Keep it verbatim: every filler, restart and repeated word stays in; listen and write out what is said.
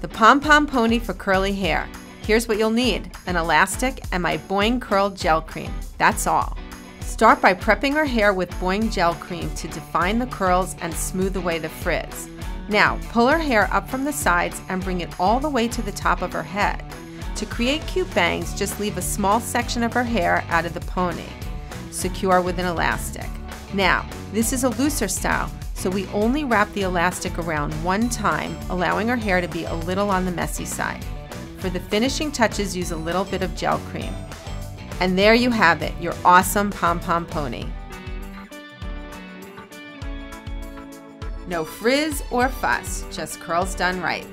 The Pom Pom Pony for curly hair. Here's what you'll need: an elastic and my Boing Curl Gel Cream. That's all. Start by prepping her hair with Boing Gel Cream to define the curls and smooth away the frizz. Now, pull her hair up from the sides and bring it all the way to the top of her head. To create cute bangs, just leave a small section of her hair out of the pony. Secure with an elastic. Now, this is a looser style, so we only wrap the elastic around one time, allowing her hair to be a little on the messy side. For the finishing touches, use a little bit of gel cream. And there you have it, your awesome Pom Pom Pony. No frizz or fuss, just curls done right.